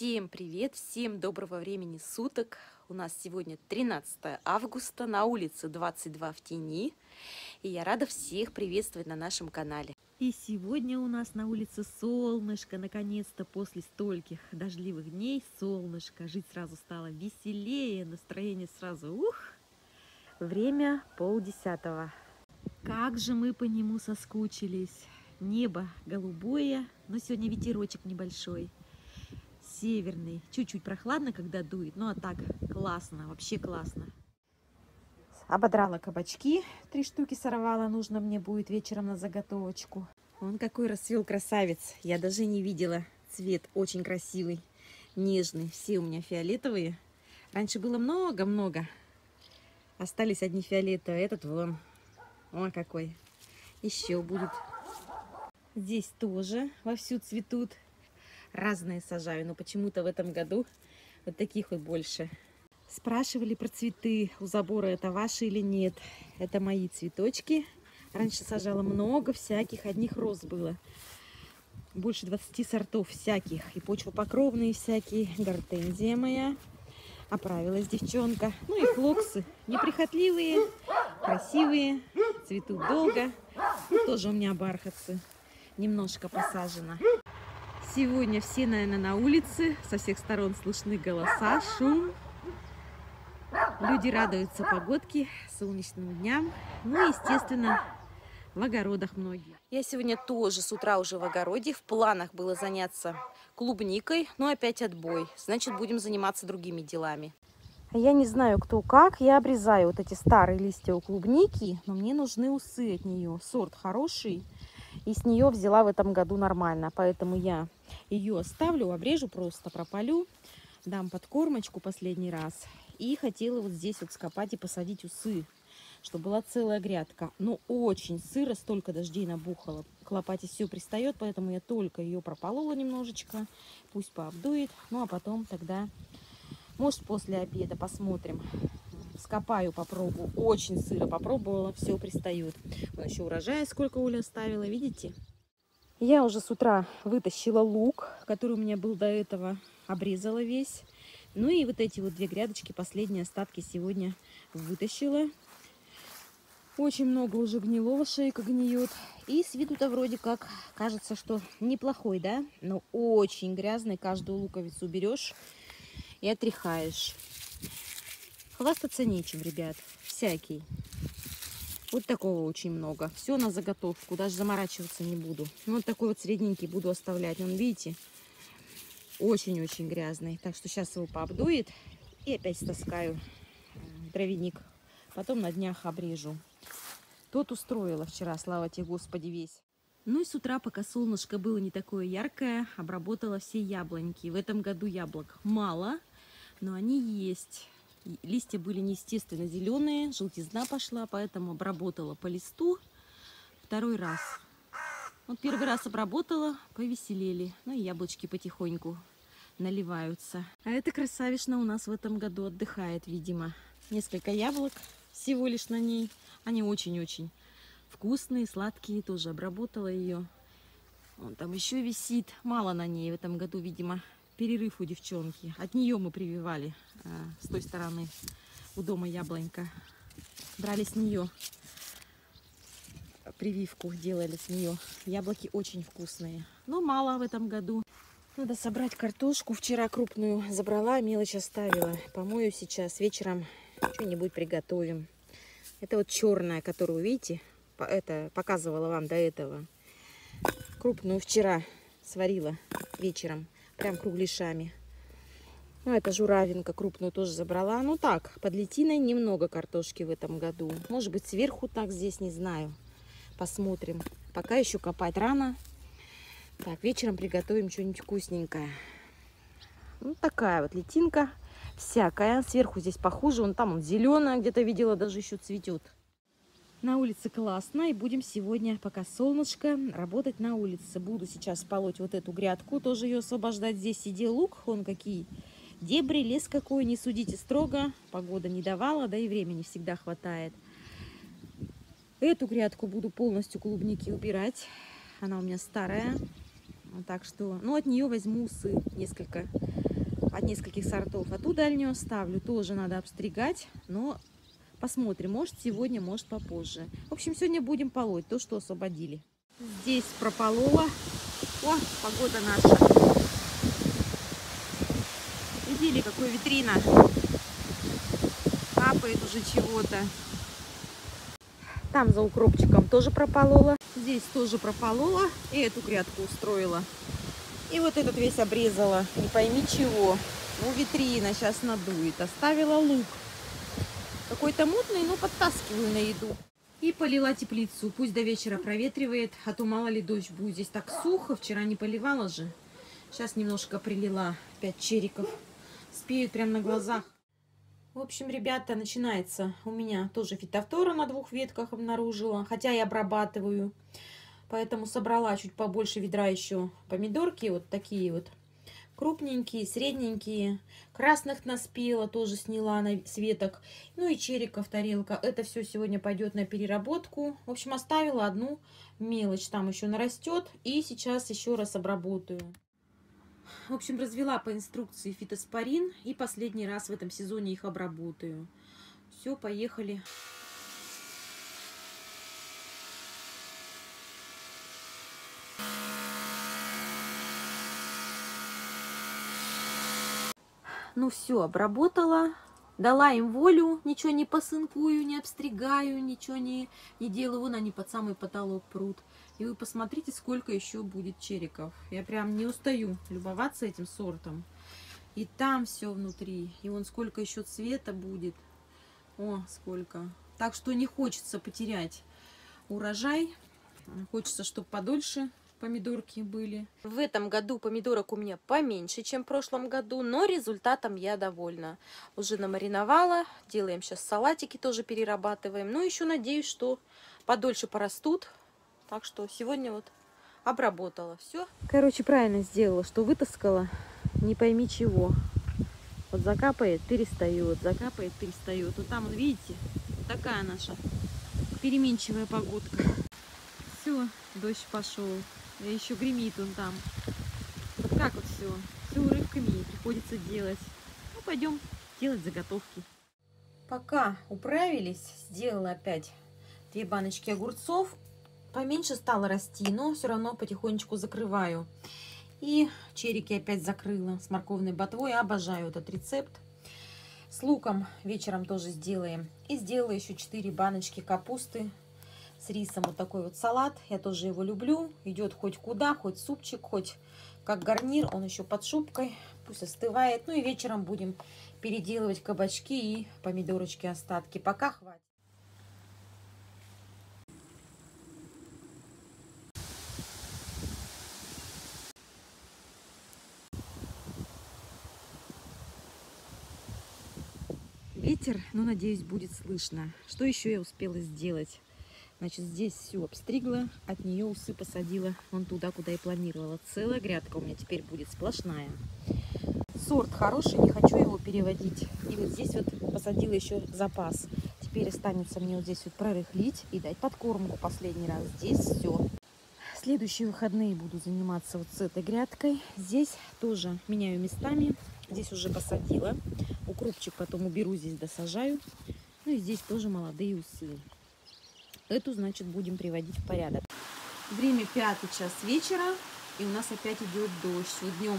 Всем привет, всем доброго времени суток. У нас сегодня 13 августа, на улице 22 в тени. И я рада всех приветствовать на нашем канале. И сегодня у нас на улице солнышко, наконец-то после стольких дождливых дней солнышко. Жить сразу стало веселее, настроение сразу ух! Время 9:30. Как же мы по нему соскучились. Небо голубое, но сегодня ветерочек небольшой. Северный. Чуть-чуть прохладно, когда дует, ну а так классно, вообще классно. Ободрала кабачки, 3 штуки сорвала, нужно мне будет вечером на заготовочку. Вон какой расцвел красавец, я даже не видела. Цвет очень красивый, нежный, все у меня фиолетовые. Раньше было много-много, остались одни фиолетовые, этот вон, о какой, еще будет. Здесь тоже вовсю цветут. Разные сажаю, но почему-то в этом году вот таких вот больше. Спрашивали про цветы у забора, это ваши или нет. Это мои цветочки. Раньше сажала много всяких, одних роз было. Больше 20 сортов всяких. И почвопокровные всякие, гортензия моя. Оправилась девчонка. Ну и флоксы. Неприхотливые, красивые, цветут долго. Ну, тоже у меня бархатцы. Немножко посажено. Сегодня все, наверное, на улице, со всех сторон слышны голоса, шум. Люди радуются погодке, солнечным дням, ну и, естественно, в огородах многие. Я сегодня тоже с утра уже в огороде, в планах было заняться клубникой, но опять отбой, значит, будем заниматься другими делами. Я не знаю, кто как, я обрезаю вот эти старые листья у клубники, но мне нужны усы от нее, сорт хороший. И с нее взяла в этом году нормально, поэтому я ее оставлю, обрежу, просто пропалю, дам подкормочку последний раз. И хотела вот здесь вот скопать и посадить усы, чтобы была целая грядка. Но очень сыро, столько дождей набухало, к лопате все пристает, поэтому я только ее прополола немножечко, пусть пообдует. Ну а потом тогда, может, после обеда посмотрим. Скопаю, попробую. Очень сыро попробовала, все пристает. Вон еще урожая сколько Оля оставила, видите? Я уже с утра вытащила лук, который у меня был до этого, обрезала весь. Ну и вот эти вот 2 грядочки, последние остатки сегодня вытащила. Очень много уже гнилого, шейка гниет. И с виду-то вроде как кажется, что неплохой, да? Но очень грязный, каждую луковицу берешь и отряхаешь. Хвастаться нечем, ребят, всякий. Вот такого очень много. Все на заготовку, даже заморачиваться не буду. Вот такой вот средненький буду оставлять. Он, видите, очень-очень грязный. Так что сейчас его пообдует и опять стаскаю в дровяник. Потом на днях обрежу. Тот устроила вчера, слава тебе, Господи, весь. Ну и с утра, пока солнышко было не такое яркое, обработала все яблоньки. В этом году яблок мало, но они есть. Листья были неестественно зеленые, желтизна пошла, поэтому обработала по листу 2-й раз. Вот 1-й раз обработала, повеселели, ну и яблочки потихоньку наливаются. А эта красавишна у нас в этом году отдыхает, видимо. Несколько яблок всего лишь на ней, они очень-очень вкусные, сладкие, тоже обработала ее. Вон там еще висит, мало на ней в этом году, видимо. Перерыв у девчонки. От нее мы прививали с той стороны у дома яблонька. Брали с нее прививку, делали с нее. Яблоки очень вкусные, но мало в этом году. Надо собрать картошку. Вчера крупную забрала, мелочь оставила. Помою сейчас, вечером что-нибудь приготовим. Это вот черная, которую, видите, это показывала вам до этого. Крупную вчера сварила вечером. Прям кругляшами. Ну, это журавинка крупную тоже забрала. Ну так, под летиной немного картошки в этом году. Может быть, сверху так здесь, не знаю. Посмотрим. Пока еще копать рано. Так, вечером приготовим что-нибудь вкусненькое. Ну, такая вот летинка. Всякая. Сверху здесь похуже. Вон там он зеленая, где-то видела, даже еще цветет. На улице классно, и будем сегодня, пока солнышко, работать на улице. Буду сейчас полоть вот эту грядку, тоже ее освобождать. Здесь сидел лук, вон какие дебри, лес какой, не судите строго. Погода не давала, да и времени всегда хватает. Эту грядку буду полностью клубники убирать. Она у меня старая, так что, ну, от нее возьму усы несколько. от нескольких сортов, а ту дальнюю оставлю, тоже надо обстригать, но посмотрим, может сегодня, может попозже. В общем, сегодня будем полоть то, что освободили. Здесь прополола. О, погода наша. Видели, какой витрина? Капает уже чего-то. Там за укропчиком тоже прополола. Здесь тоже прополола. И эту грядку устроила. И вот этот весь обрезала. Не пойми чего. Ну, витрина сейчас надует. Оставила лук. Какой-то мутный, но подтаскиваю на еду. И полила теплицу. Пусть до вечера проветривает, а то мало ли дождь будет. Здесь так сухо. Вчера не поливала же. Сейчас немножко прилила. 5 чериков. Спеют прямо на глазах. В общем, ребята, начинается. У меня тоже фитофтора на 2 ветках обнаружила. Хотя и обрабатываю. Поэтому собрала чуть побольше ведра еще помидорки. Вот такие вот. Крупненькие, средненькие. Красных наспела, тоже сняла с веток. Ну и чериков тарелка. Это все сегодня пойдет на переработку. В общем, оставила одну мелочь. Там еще нарастет. И сейчас еще раз обработаю. В общем, развела по инструкции фитоспорин. И последний раз в этом сезоне их обработаю. Все, поехали. Ну все, обработала, дала им волю, ничего не посынкую, не обстригаю, ничего не делаю. Вон они под самый потолок прут. И вы посмотрите, сколько еще будет чериков. Я прям не устаю любоваться этим сортом. И там все внутри. И вон сколько еще цвета будет. О, сколько. Так что не хочется потерять урожай. Хочется, чтобы подольше помидорки были. В этом году помидорок у меня поменьше, чем в прошлом году, но результатом я довольна. Уже намариновала, делаем сейчас салатики, тоже перерабатываем. Ну, еще надеюсь, что подольше порастут. Так что сегодня вот обработала все. Короче, правильно сделала, что вытаскала, не пойми чего. Вот закапает, перестает, закапает, перестает. Вот там, видите, вот такая наша переменчивая погодка. Все, дождь пошел. И еще гремит он там. Вот так вот все. Все урывками приходится делать. Ну, пойдем делать заготовки. Пока управились, сделала опять 2 баночки огурцов. Поменьше стало расти, но все равно потихонечку закрываю. И черики опять закрыла с морковной ботвой. Обожаю этот рецепт. С луком вечером тоже сделаем. И сделала еще 4 баночки капусты. С рисом вот такой вот салат. Я тоже его люблю. Идет хоть куда, хоть супчик, хоть как гарнир. Он еще под шубкой. Пусть остывает. Ну и вечером будем переделывать кабачки и помидорочки остатки. Пока хватит. Ветер, но, надеюсь, будет слышно. Что еще я успела сделать? Значит, здесь все обстригла, от нее усы посадила вон туда, куда и планировала. Целая грядка у меня теперь будет сплошная. Сорт хороший, не хочу его переводить. И вот здесь вот посадила еще запас. Теперь останется мне вот здесь вот прорыхлить и дать подкормку последний раз. Здесь все. Следующие выходные буду заниматься вот с этой грядкой. Здесь тоже меняю местами. Здесь уже посадила. Укропчик потом уберу, здесь досажаю. Ну и здесь тоже молодые усы. Эту, значит, будем приводить в порядок. Время 5 час вечера, и у нас опять идет дождь. Вот днем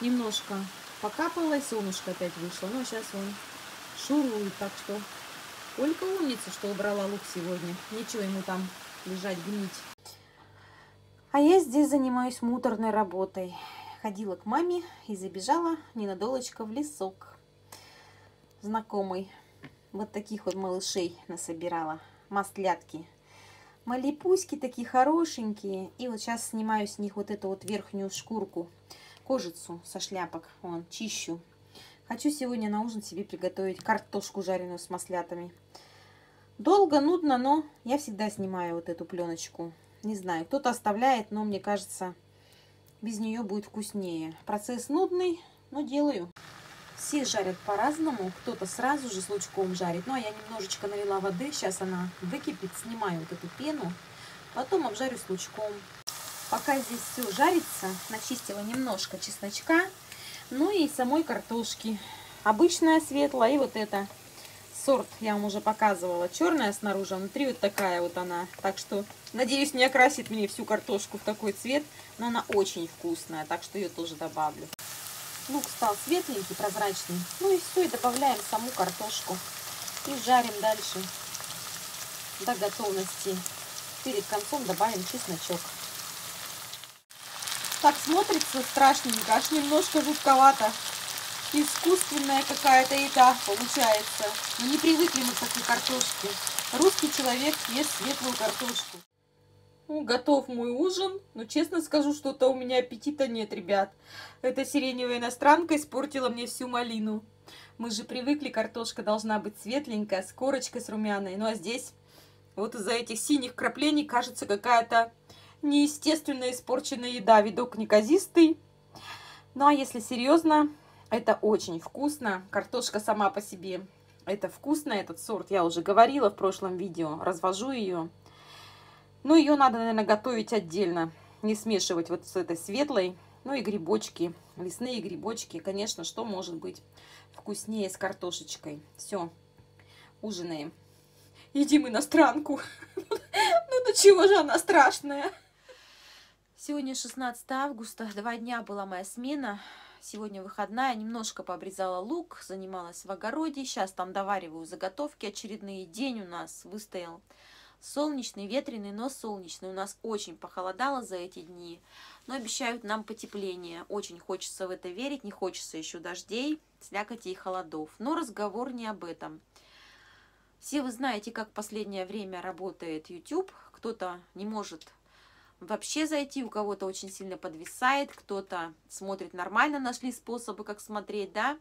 немножко покапало, солнышко опять вышло, но сейчас он шурует. Так что Ольга умница, что убрала лук сегодня. Нечего ему там лежать, гнить. А я здесь занимаюсь муторной работой. Ходила к маме и забежала ненадолочко в лесок. Знакомый. Вот таких вот малышей насобирала. Маслятки. Малипуськи такие хорошенькие. И вот сейчас снимаю с них вот эту вот верхнюю шкурку, кожицу со шляпок. Вон, чищу. Хочу сегодня на ужин себе приготовить картошку жареную с маслятами. Долго, нудно, но я всегда снимаю вот эту пленочку. Не знаю, кто-то оставляет, но мне кажется, без нее будет вкуснее. Процесс нудный, но делаю. Все жарят по-разному, кто-то сразу же с лучком жарит. Ну, а я немножечко налила воды, сейчас она выкипит, снимаю вот эту пену, потом обжарю с лучком. Пока здесь все жарится, начистила немножко чесночка, Ну и самой картошки. Обычная светлая и вот эта. Сорт я вам уже показывала. Черная снаружи, а внутри вот такая вот она. Так что, надеюсь, не окрасит мне всю картошку в такой цвет. Но она очень вкусная, так что ее тоже добавлю. Лук стал светленький, прозрачный. Ну и все, и добавляем саму картошку. И жарим дальше до готовности. Перед концом добавим чесночок. Так смотрится страшненько, аж немножко жутковато. Искусственная какая-то еда получается. Мы не привыкли мы к такой картошке. Русский человек ест светлую картошку. Ну, готов мой ужин. Но честно скажу, что-то у меня аппетита нет, ребят. Эта сиреневая иностранка испортила мне всю малину. Мы же привыкли, картошка должна быть светленькая, с корочкой, с румяной. Ну а здесь вот из-за этих синих краплений кажется какая-то неестественно испорченная еда. Видок неказистый. Ну а если серьезно... Это очень вкусно. Картошка сама по себе. Это вкусно, этот сорт. Я уже говорила в прошлом видео. Развожу ее. Но ее надо, наверное, готовить отдельно. Не смешивать вот с этой светлой. Ну и грибочки. Лесные грибочки. Конечно, что может быть вкуснее с картошечкой. Все. Ужинаем. Едим иностранку. Ну, до чего же она страшная? Сегодня 16 августа. 2 дня была моя смена. Сегодня выходная, немножко пообрезала лук, занималась в огороде. Сейчас там довариваю заготовки очередные. День у нас выстоял солнечный, ветреный, но солнечный. У нас очень похолодало за эти дни, но обещают нам потепление. Очень хочется в это верить, не хочется еще дождей, слякотей и холодов. Но разговор не об этом. Все вы знаете, как в последнее время работает YouTube. Кто-то не может... вообще зайти, у кого-то очень сильно подвисает, кто-то смотрит нормально, нашли способы, как смотреть, да.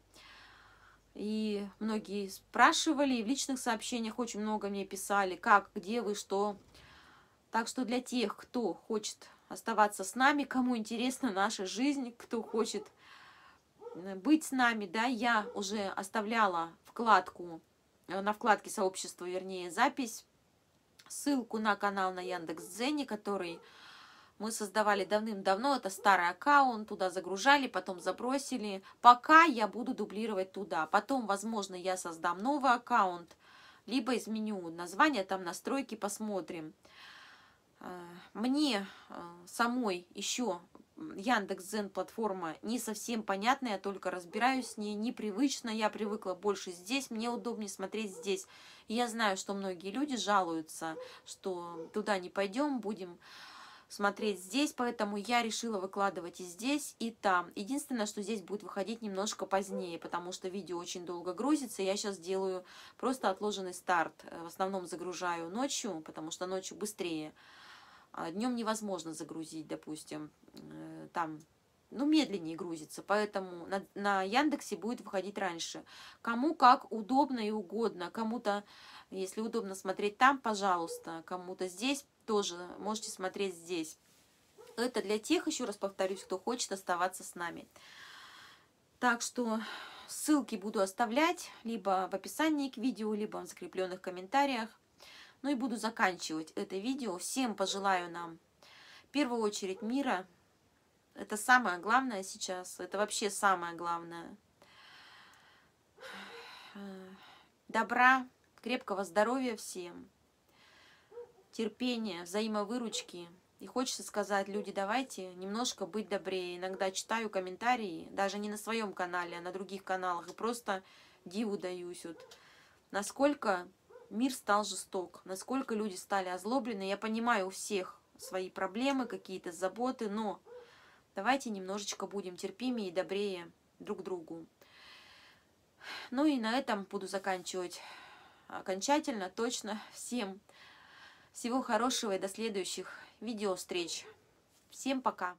И многие спрашивали, и в личных сообщениях очень много мне писали, как, где вы, что. Так что для тех, кто хочет оставаться с нами, кому интересна наша жизнь, кто хочет быть с нами, да, я уже оставляла вкладку, на вкладке сообщества, вернее, запись, ссылку на канал на Яндекс.Дзене, который... мы создавали давным-давно, это старый аккаунт, туда загружали, потом забросили. Пока я буду дублировать туда. Потом, возможно, я создам новый аккаунт, либо изменю название, там настройки посмотрим. Мне самой еще Яндекс.Дзен платформа не совсем понятна, я только разбираюсь с ней, непривычно, я привыкла больше здесь, мне удобнее смотреть здесь. И я знаю, что многие люди жалуются, что туда не пойдем, будем... смотреть здесь, поэтому я решила выкладывать и здесь, и там. Единственное, что здесь будет выходить немножко позднее, потому что видео очень долго грузится. Я сейчас делаю просто отложенный старт. В основном загружаю ночью, потому что ночью быстрее. Днем невозможно загрузить, допустим, там, ну, медленнее грузится, поэтому на Яндексе будет выходить раньше. Кому как удобно и угодно, кому-то, если удобно смотреть там, пожалуйста, кому-то здесь, тоже можете смотреть здесь. Это для тех, еще раз повторюсь, кто хочет оставаться с нами. Так что ссылки буду оставлять либо в описании к видео, либо в закрепленных комментариях. Ну и буду заканчивать это видео. Всем пожелаю нам, в первую очередь, мира. Это самое главное сейчас. Это вообще самое главное. Добра, крепкого здоровья всем. Терпение, взаимовыручки. И хочется сказать, люди, давайте немножко быть добрее. Иногда читаю комментарии, даже не на своем канале, а на других каналах. И просто диву даюсь. Вот, насколько мир стал жесток, насколько люди стали озлоблены. Я понимаю, у всех свои проблемы, какие-то заботы, но давайте немножечко будем терпимее и добрее друг к другу. Ну и на этом буду заканчивать окончательно, точно. Всем всего хорошего и до следующих видео встреч. Всем пока!